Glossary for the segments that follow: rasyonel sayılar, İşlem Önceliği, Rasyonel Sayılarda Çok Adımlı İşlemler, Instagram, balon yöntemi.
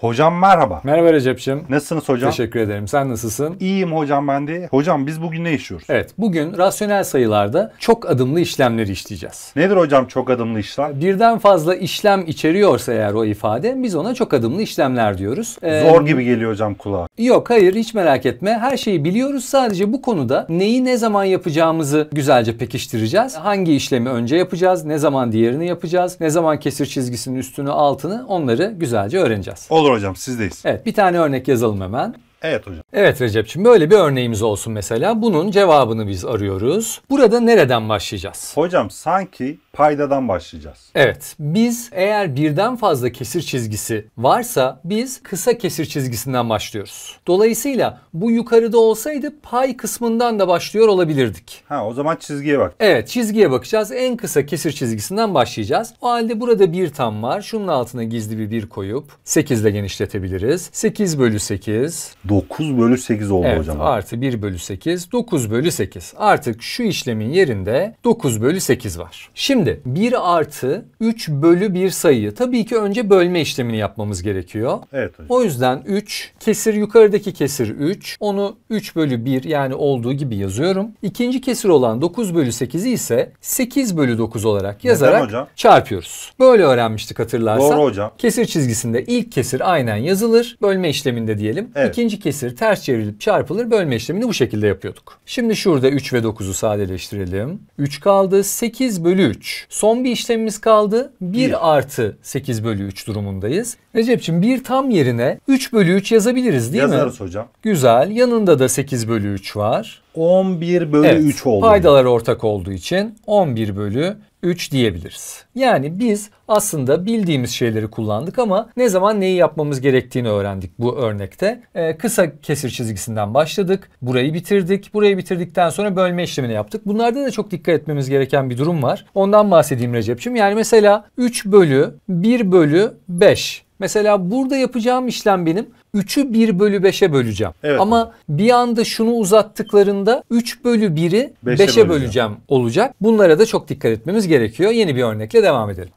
Hocam merhaba. Merhaba Recep'ciğim. Nasılsınız hocam? Teşekkür ederim. Sen nasılsın? İyiyim hocam ben de. Hocam biz bugün ne işliyoruz? Evet, bugün rasyonel sayılarda çok adımlı işlemleri işleyeceğiz. Nedir hocam çok adımlı işlem? Birden fazla işlem içeriyorsa eğer o ifade, biz ona çok adımlı işlemler diyoruz. Zor gibi geliyor hocam kulağa. Yok hayır, hiç merak etme. Her şeyi biliyoruz. Sadece bu konuda neyi ne zaman yapacağımızı güzelce pekiştireceğiz. Hangi işlemi önce yapacağız? Ne zaman diğerini yapacağız? Ne zaman kesir çizgisinin üstünü altını, onları güzelce öğreneceğiz. Olur hocam, sizdeyiz. Evet, bir tane örnek yazalım hemen. Evet hocam. Evet Recep'ciğim, böyle bir örneğimiz olsun mesela. Bunun cevabını biz arıyoruz. Burada nereden başlayacağız? Hocam sanki paydadan başlayacağız. Evet. Biz eğer birden fazla kesir çizgisi varsa biz kısa kesir çizgisinden başlıyoruz. Dolayısıyla bu yukarıda olsaydı pay kısmından da başlıyor olabilirdik. Ha, o zaman çizgiye bak. Evet, çizgiye bakacağız. En kısa kesir çizgisinden başlayacağız. O halde burada bir tam var. Şunun altına gizli bir koyup 8 ile genişletebiliriz. 8/8. 9/8 oldu evet, hocam. Evet, artı 1/8. 9/8. Artık şu işlemin yerinde 9/8 var. Şimdi 1 artı 3 bölü 1 sayıyı tabii ki önce bölme işlemini yapmamız gerekiyor. Evet hocam. O yüzden 3 kesir, yukarıdaki kesir 3. Onu 3/1 yani olduğu gibi yazıyorum. İkinci kesir olan 9/8'i ise 8/9 olarak yazarak çarpıyoruz. Böyle öğrenmiştik hatırlarsan. Doğru hocam. Kesir çizgisinde ilk kesir aynen yazılır. Bölme işleminde diyelim. Evet. İkinci kesir ters çevrilip çarpılır. Bölme işlemini bu şekilde yapıyorduk. Şimdi şurada 3 ve 9'u sadeleştirelim. 3 kaldı. 8/3. Son bir işlemimiz kaldı. 1 artı 8/3 durumundayız. Recep'ciğim, 1 tam yerine 3/3 yazabiliriz değil mi? Yazarız hocam. Güzel. Yanında da 8/3 var. 11/3 evet, oldu. Paydalar ortak olduğu için 11/3 diyebiliriz. Yani biz aslında bildiğimiz şeyleri kullandık ama ne zaman neyi yapmamız gerektiğini öğrendik bu örnekte. Kısa kesir çizgisinden başladık. Burayı bitirdik. Burayı bitirdikten sonra bölme işlemini yaptık. Bunlarda da çok dikkat etmemiz gereken bir durum var. Ondan bahsedeyim Recep'ciğim. Yani mesela 3/1/5. Mesela burada yapacağım işlem benim 3'ü 1/5'e böleceğim. Evet. Ama bir anda şunu uzattıklarında 3/1'i 5'e böleceğim olacak. Bunlara da çok dikkat etmemiz gerekiyor. Yeni bir örnekle devam edelim.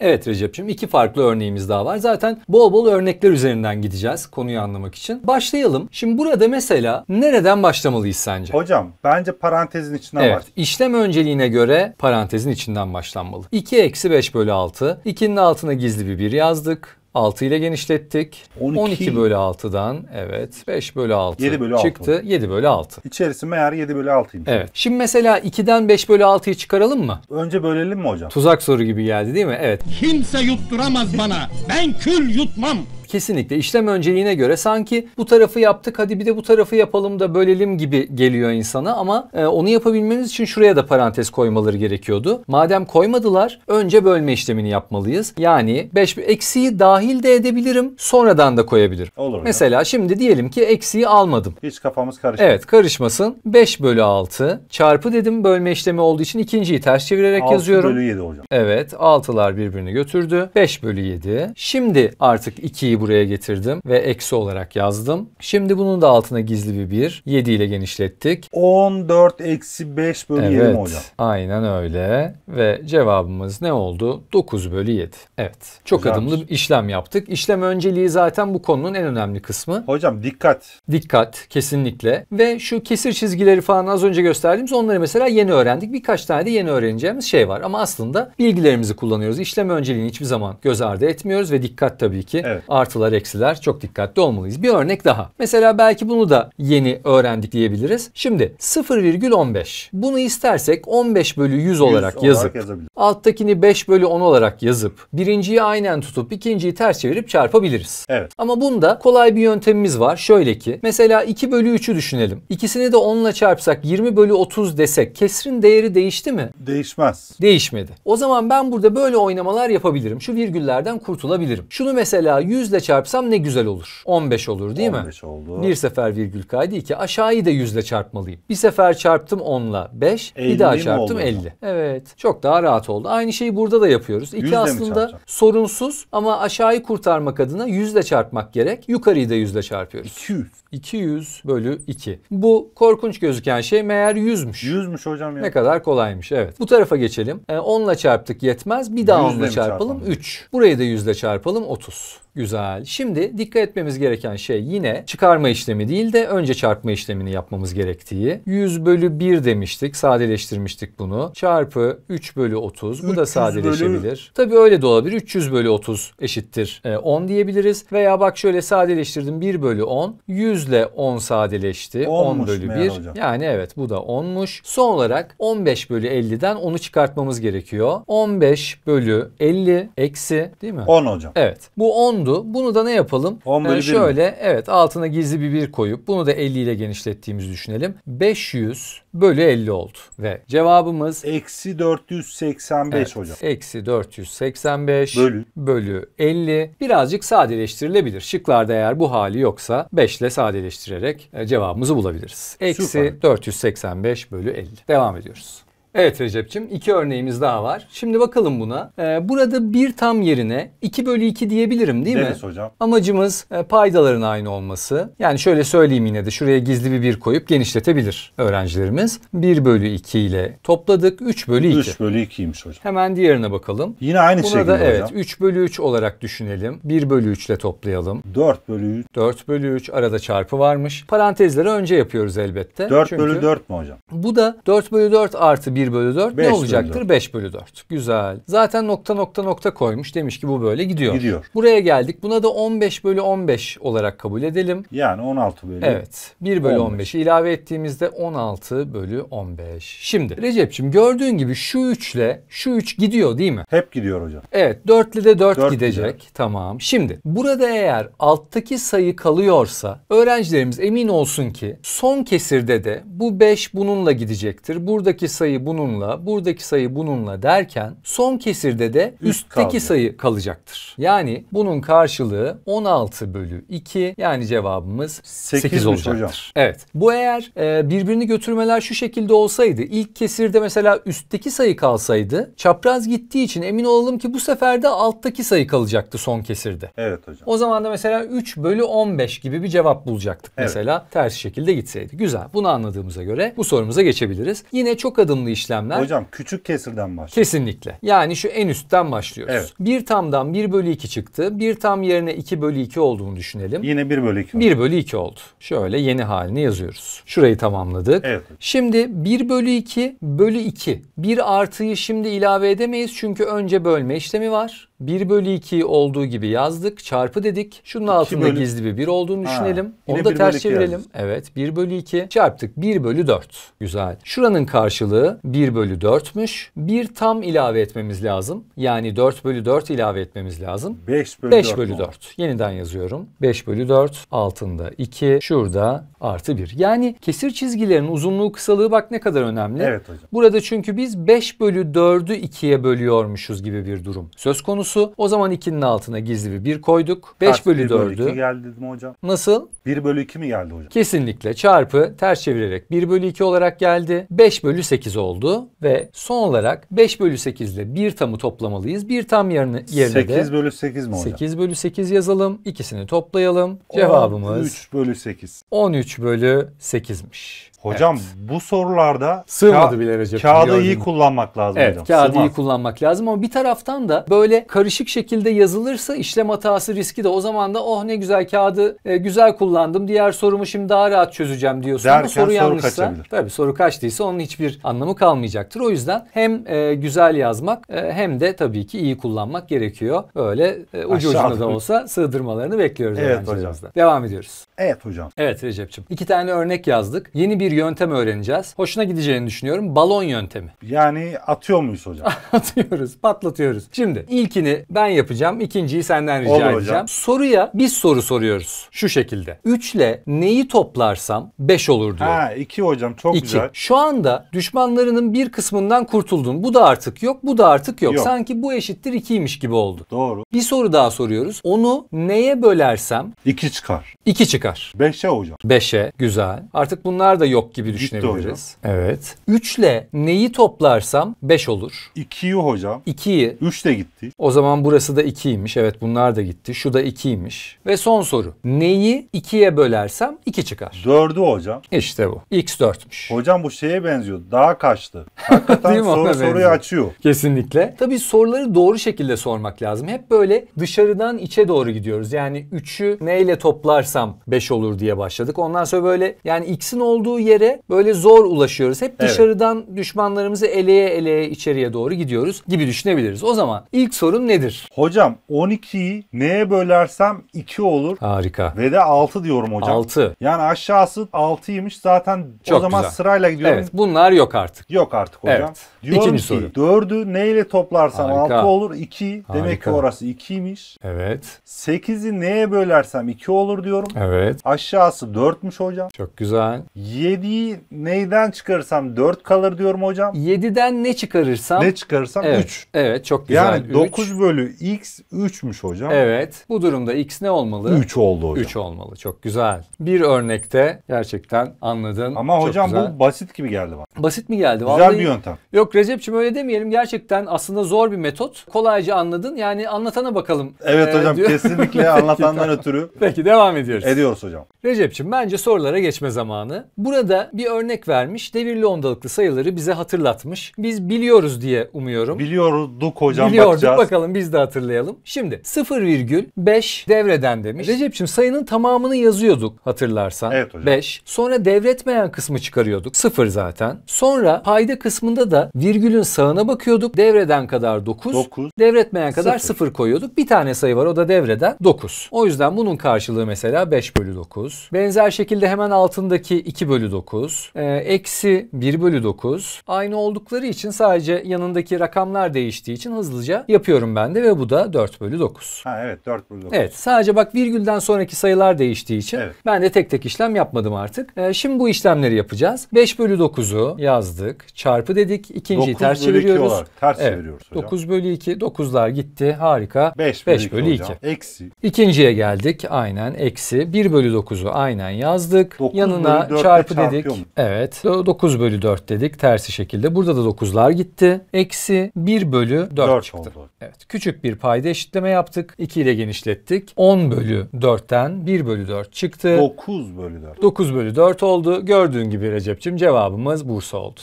Evet Recep'ciğim, iki farklı örneğimiz daha var. Zaten bol bol örnekler üzerinden gideceğiz konuyu anlamak için. Başlayalım. Şimdi burada mesela nereden başlamalıyız sence? Hocam bence parantezin içinden başlayalım. Evet, işlem önceliğine göre parantezin içinden başlanmalı. 2-5/6. 2'nin altına gizli bir 1 yazdık. 6 ile genişlettik. 12/6'dan evet 5/6 çıktı. 6. 7/6. İçerisi meğer 7/6'ymış. Evet. Şimdi mesela 2'den 5/6'yı çıkaralım mı? Önce bölelim mi hocam? Tuzak soru gibi geldi değil mi? Evet. Kimse yutturamaz bana. Ben kül yutmam. Kesinlikle işlem önceliğine göre sanki bu tarafı yaptık, hadi bir de bu tarafı yapalım da bölelim gibi geliyor insana ama onu yapabilmeniz için şuraya da parantez koymaları gerekiyordu. Madem koymadılar, önce bölme işlemini yapmalıyız. Yani 5 eksiği dahil de edebilirim, sonradan da koyabilirim. Olur. Mesela şimdi diyelim ki eksiği almadım. Hiç kafamız karışmasın. Evet, karışmasın. 5/6 çarpı dedim, bölme işlemi olduğu için ikinciyi ters çevirerek 6 yazıyorum. 6/7 hocam. Evet, 6'lar birbirini götürdü. 5/7. Şimdi artık 2'yi buraya getirdim ve eksi olarak yazdım. Şimdi bunun da altına gizli bir 1. 7 ile genişlettik. 14-5/7 evet, hocam. Aynen öyle. Ve cevabımız ne oldu? 9/7. Evet. Çok güzelmiş. Adımlı işlem yaptık. İşlem önceliği zaten bu konunun en önemli kısmı. Hocam dikkat. Dikkat. Kesinlikle. Ve şu kesir çizgileri falan az önce gösterdiğimiz, onları mesela yeni öğrendik. Birkaç tane de yeni öğreneceğimiz şey var. Ama aslında bilgilerimizi kullanıyoruz. İşlem önceliğini hiçbir zaman göz ardı etmiyoruz ve dikkat tabii ki. Evet. Artılar, eksiler, çok dikkatli olmalıyız. Bir örnek daha. Mesela belki bunu da yeni öğrendik diyebiliriz. Şimdi 0,15. Bunu istersek 15/100 olarak yazıp, alttakini 5/10 olarak yazıp, birinciyi aynen tutup ikinciyi ters çevirip çarpabiliriz. Evet. Ama bunda kolay bir yöntemimiz var. Şöyle ki mesela 2/3'ü düşünelim. İkisini de 10 ile çarpsak 20/30 desek kesrin değeri değişti mi? Değişmez. Değişmedi. O zaman ben burada böyle oynamalar yapabilirim. Şu virgüllerden kurtulabilirim. Şunu mesela 100 100'le çarpsam ne güzel olur. 15 olur değil mi? 15 oldu. Bir sefer virgül kaydı 2. Aşağıyı da 100'le çarpmalıyım. Bir sefer çarptım 10'la 5. Bir daha çarptım 50. Evet. Çok daha rahat oldu. Aynı şeyi burada da yapıyoruz. 2 aslında sorunsuz ama aşağıyı kurtarmak adına 100'le çarpmak gerek. Yukarıyı da 100'le çarpıyoruz. 200. 200 bölü 2. Bu korkunç gözüken şey meğer 100'müş. 100'müş hocam ya. Ne kadar kolaymış. Evet. Bu tarafa geçelim. 10'la çarptık yetmez. Bir daha 10'la çarpalım. 3. Burayı da 100'le çarpalım. 30. Güzel. Şimdi dikkat etmemiz gereken şey yine çıkarma işlemi değil de önce çarpma işlemini yapmamız gerektiği. 100 bölü 1 demiştik. Sadeleştirmiştik bunu. Çarpı 3 bölü 30. Bu da sadeleşebilir. Tabii öyle de olabilir. 300 bölü 30 eşittir 10 diyebiliriz. Veya bak şöyle sadeleştirdim. 1 bölü 10. 100 ile 10 sadeleşti. 10 bölü 1. Hocam. Yani evet bu da 10'muş. Son olarak 15 bölü 50'den 10'u çıkartmamız gerekiyor. 15 bölü 50 eksi değil mi? 10 hocam. Evet. Bu 10'du. Bunu da ne yapalım? 10 bölü 1 şöyle mi? Evet altına gizli bir 1 koyup bunu da 50 ile genişlettiğimizi düşünelim. 500 bölü 50 oldu. Ve cevabımız eksi 485 evet, hocam. Eksi 485 bölü 50. Birazcık sadeleştirilebilir. Şıklarda eğer bu hali yoksa 5 ile sadeleştirerek cevabımızı bulabiliriz. Eksi süper. 485 bölü 50. Devam ediyoruz. Evet Recep'ciğim, iki örneğimiz daha var. Şimdi bakalım buna. Burada bir tam yerine 2 bölü 2 diyebilirim değil mi? Evet hocam. Amacımız paydaların aynı olması. Yani şöyle söyleyeyim yine de şuraya gizli bir 1 koyup genişletebilir öğrencilerimiz. 1 bölü 2 ile topladık. 3 bölü 2. 3 bölü 2'ymiş hocam. Hemen diğerine bakalım. Yine aynı buna şekilde da, evet, hocam. 3 bölü 3 olarak düşünelim. 1 bölü 3 ile toplayalım. 4 bölü 3. 4 bölü 3. Arada çarpı varmış. Parantezleri önce yapıyoruz elbette. 4 çünkü bölü 4 mu hocam? Bu da 4 bölü 4 artı 1 bölü 4 ne olacaktır? Bölü 4. 5 bölü 4. Güzel. Zaten nokta nokta nokta koymuş. Demiş ki bu böyle gidiyor. Gidiyor. Buraya geldik. Buna da 15 bölü 15 olarak kabul edelim. Yani 16 bölü. Evet. 1 bölü 15'i ilave ettiğimizde 16 bölü 15. Şimdi Recep'ciğim gördüğün gibi şu 3 ile şu 3 gidiyor değil mi? Hep gidiyor hocam. Evet. 4 ile de 4 gidecek. Gidiyor. Tamam. Şimdi burada eğer alttaki sayı kalıyorsa öğrencilerimiz emin olsun ki son kesirde de bu 5 bununla gidecektir. Buradaki sayı bununla, buradaki sayı bununla derken son kesirde de üstteki sayı kalacaktır. Yani bunun karşılığı 16 bölü 2 yani cevabımız 8 olacaktır. Hocam. Evet. Bu eğer birbirini götürmeler şu şekilde olsaydı ilk kesirde mesela üstteki sayı kalsaydı çapraz gittiği için emin olalım ki bu sefer de alttaki sayı kalacaktı son kesirde. Evet hocam. O zaman da mesela 3 bölü 15 gibi bir cevap bulacaktık evet. Mesela ters şekilde gitseydi. Güzel. Bunu anladığımıza göre bu sorumuza geçebiliriz. Yine çok adımlı işlemler. Hocam küçük kesirden başlıyor. Kesinlikle. Yani şu en üstten başlıyoruz. Evet. Bir tamdan 1 bölü 2 çıktı. Bir tam yerine 2 bölü 2 olduğunu düşünelim. Yine 1 bölü 2 oldu. 1 bölü 2 oldu. Şöyle yeni halini yazıyoruz. Şurayı tamamladık. Evet. Şimdi 1 bölü 2 bölü 2. Bir artıyı şimdi ilave edemeyiz çünkü önce bölme işlemi var. 1 bölü 2 olduğu gibi yazdık. Çarpı dedik. Şunun altında bölü... gizli bir 1 olduğunu düşünelim. Onu da ters çevirelim. Yazdık. Evet. 1 bölü 2 çarptık. 1 bölü 4. Güzel. Şuranın karşılığı 1 bölü 4'müş. Bir tam ilave etmemiz lazım. Yani 4 bölü 4 ilave etmemiz lazım. 5 bölü 5 4. Bölü 4. Yeniden yazıyorum. 5 bölü 4. Altında 2. Şurada artı 1. Yani kesir çizgilerin uzunluğu kısalığı bak ne kadar önemli. Evet hocam. Burada çünkü biz 5 bölü 4'ü 2'ye bölüyormuşuz gibi bir durum söz konusu. O zaman 2'nin altına gizli bir 1 koyduk. 5 bölü 4'ü. Geldi mi hocam? Nasıl? 1 bölü 2 mi geldi hocam? Kesinlikle. Çarpı ters çevirerek 1 bölü 2 olarak geldi. 5 bölü 8 oldu. Ve son olarak 5 bölü 8 ile 1 tamı toplamalıyız. 1 tam yerine 8 bölü 8 mi hocam? 8 bölü 8 yazalım. İkisini toplayalım. Cevabımız 13 bölü 8. 13 bölü 8'miş. Hocam evet. Bu sorularda sığmadı bile Recep. Kağıdı iyi kullanmak lazım evet, hocam. Kağıdı sığmaz. İyi kullanmak lazım ama bir taraftan da böyle karışık şekilde yazılırsa işlem hatası riski de o zaman da oh ne güzel kağıdı güzel kullandım. Diğer sorumu şimdi daha rahat çözeceğim diyorsun. Derken soru yanlışsa kaçabilir. Tabii soru kaçtıysa onun hiçbir anlamı kalmayacaktır. O yüzden hem güzel yazmak hem de tabii ki iyi kullanmak gerekiyor. Öyle ucu ucuna da olsa sığdırmalarını bekliyoruz. Evet hocam. Devam ediyoruz. Evet hocam. Evet Recep'ciğim. 2 tane örnek yazdık. Yeni bir yöntem öğreneceğiz. Hoşuna gideceğini düşünüyorum. Balon yöntemi. Yani atıyor muyuz hocam? Atıyoruz, patlatıyoruz. Şimdi ilkini ben yapacağım, ikinciyi senden rica edeceğim. Hocam. Soruya bir soru soruyoruz. Şu şekilde. 3 ile neyi toplarsam 5 olur diyor. Ha, 2 hocam, çok güzel. Şu anda düşmanlarının bir kısmından kurtuldun. Bu da artık yok, bu da artık yok. Sanki bu eşittir 2'ymiş gibi oldu. Doğru. Bir soru daha soruyoruz. Onu neye bölersem? 2 çıkar. 2 çıkar. 5'e hocam. 5'e. Güzel. Artık bunlar da yok gibi düşünebiliriz. Evet. 3 ile neyi toplarsam 5 olur. 2'yi hocam. 2'yi. 3 de gitti. O zaman burası da 2'ymiş. Evet, bunlar da gitti. Şu da 2'ymiş. Ve son soru. Neyi 2'ye bölersem 2 çıkar. 4'ü hocam. İşte bu. X 4'müş. Hocam bu şeye benziyor. Daha kaçtı. Hakikaten soruyu açıyor. Kesinlikle. Tabii soruları doğru şekilde sormak lazım. Hep böyle dışarıdan içe doğru gidiyoruz. Yani 3'ü neyle toplarsam 5 olur diye başladık. Ondan sonra böyle yani X'in olduğu yere böyle zor ulaşıyoruz. Hep dışarıdan düşmanlarımızı eleye eleye içeriye doğru gidiyoruz gibi düşünebiliriz. O zaman ilk sorun nedir? Hocam 12'yi neye bölersem 2 olur. Harika. Ve de 6 diyorum hocam. 6. Yani aşağısı 6'ymış zaten. Çok o zaman güzel. Sırayla gidiyorum. Evet, bunlar yok artık. Yok artık hocam. Evet. Diyorum İkinci ki soru. 4'ü neyle toplarsam 6 olur. 2. Demek ki orası 2'ymiş. Evet. 8'i neye bölersem 2 olur diyorum. Evet. Aşağısı 4'müş hocam. Çok güzel. 7'yi neyden çıkarırsam 4 kalır diyorum hocam. 7'den ne çıkarırsam? Ne çıkarırsam 3. Evet. Evet, çok güzel. Yani 9 bölü x 3'müş hocam. Evet. Bu durumda x ne olmalı? 3 oldu hocam. 3 olmalı. Çok güzel. Bir örnekte gerçekten anladın. Ama çok hocam güzel. Bu basit gibi geldi bana. Basit mi geldi? Vallahi... Güzel bir yöntem. Yok Recep'ciğim, öyle demeyelim. Gerçekten aslında zor bir metot. Kolayca anladın. Yani anlatana bakalım. Evet hocam diyor. Kesinlikle anlatandan ötürü. Peki devam ediyoruz. Ediyoruz hocam. Recep'ciğim, bence sorulara geçme zamanı. Burada bir örnek vermiş. Devirli ondalıklı sayıları bize hatırlatmış. Biz biliyoruz diye umuyorum. Biliyorduk hocam. Biliyorduk, bakacağız. Bakalım biz de hatırlayalım. Şimdi 0,5 devreden demiş. Recep'ciğim, sayının tamamını yazıyorduk hatırlarsan. Evet hocam. 5. Sonra devretmeyen kısmı çıkarıyorduk. 0 zaten. Sonra payda kısmında da virgülün sağına bakıyorduk. Devreden kadar 9. Devretmeyen kadar 0 koyuyorduk. Bir tane sayı var, o da devreden 9. O yüzden bunun karşılığı mesela 5/9. Benzer şekilde hemen altındaki 2/9. Eksi 1/9. Aynı oldukları için sadece yanındaki rakamlar değiştiği için hızlıca yapıyorum ben de ve bu da 4/9. Ha evet, 4/9. Evet, sadece bak virgülden sonraki sayılar değiştiği için ben de tek tek işlem yapmadım artık. Şimdi bu işlemleri yapacağız. 5/9'u yazdık. Çarpı dedik. İkinciyi ters çeviriyoruz. Ters çeviriyoruz hocam. 9/2. 9'lar gitti. Harika. 5/2. Eksi. İkinciye geldik. Aynen. Eksi. 1/9'u aynen yazdık. Yanına çarpı dedik. Evet. 9/4 dedik. Tersi şekilde. Burada da 9'lar gitti. Eksi 1/4 çıktı. Oldu. Evet. Küçük bir payda eşitleme yaptık. 2 ile genişlettik. 10/4'ten 1/4 çıktı. 9/4. 9/4 oldu. Gördüğün gibi Recep'ciğim, cevabımız Bursa oldu.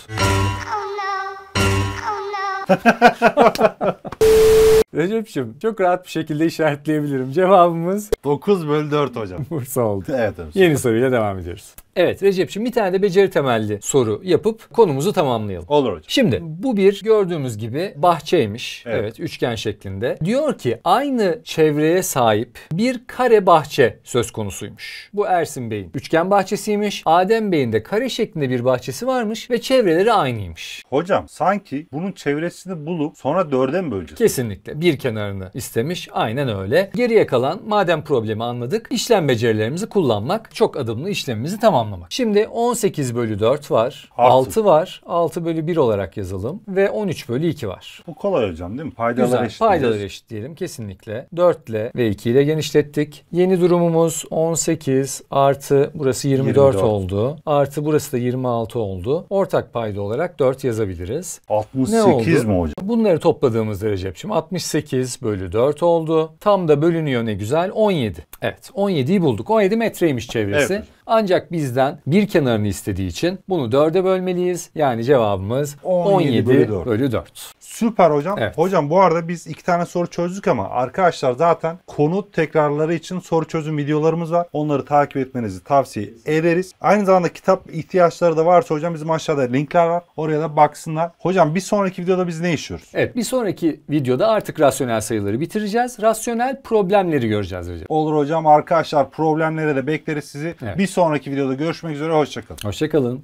Recep'ciğim, çok rahat bir şekilde işaretleyebilirim. Cevabımız 9/4 hocam. Bursa oldu. Evet hocam. Yeni soruyla devam ediyoruz. Evet Recep'ciğim, bir tane de beceri temelli soru yapıp konumuzu tamamlayalım. Olur hocam. Şimdi bu bir gördüğümüz gibi bahçeymiş. Evet, üçgen şeklinde. Diyor ki aynı çevreye sahip bir kare bahçe söz konusuymuş. Bu Ersin Bey'in üçgen bahçesiymiş. Adem Bey'in de kare şeklinde bir bahçesi varmış ve çevreleri aynıymış. Hocam sanki bunun çevresini bulup sonra 4'e mi böleceğiz? Kesinlikle. Bir kenarını istemiş. Aynen öyle. Geriye kalan madem problemi anladık, işlem becerilerimizi kullanmak, çok adımlı işlemimizi tamamlayalım. Şimdi 18/4 var. Artık. 6 var. 6/1 olarak yazalım. Ve 13/2 var. Bu kolay hocam değil mi? Paydaları eşitleyelim. Paydaları eşitleyelim kesinlikle. 4 ile ve 2 ile genişlettik. Yeni durumumuz 18 artı burası 24 oldu. Artı burası da 26 oldu. Ortak payda olarak 4 yazabiliriz. 68 mi hocam? Bunları topladığımızda Recep'ciğim 68/4 oldu. Tam da bölünüyor, ne güzel. 17. Evet, 17'yi bulduk. 17 metreymiş çevresi. Evet. Ancak bizden bir kenarını istediği için bunu 4'e bölmeliyiz. Yani cevabımız 17/4. Süper hocam. Evet. Hocam bu arada biz 2 tane soru çözdük ama arkadaşlar zaten konu tekrarları için soru çözüm videolarımız var. Onları takip etmenizi tavsiye ederiz. Aynı zamanda kitap ihtiyaçları da varsa hocam bizim aşağıda linkler var. Oraya da baksınlar. Hocam bir sonraki videoda biz ne işliyoruz? Evet, bir sonraki videoda artık rasyonel sayıları bitireceğiz. Rasyonel problemleri göreceğiz hocam. Olur hocam. Arkadaşlar problemlere de bekleriz sizi. Evet. Bir sonraki videoda görüşmek üzere. Hoşça kalın. Hoşça kalın.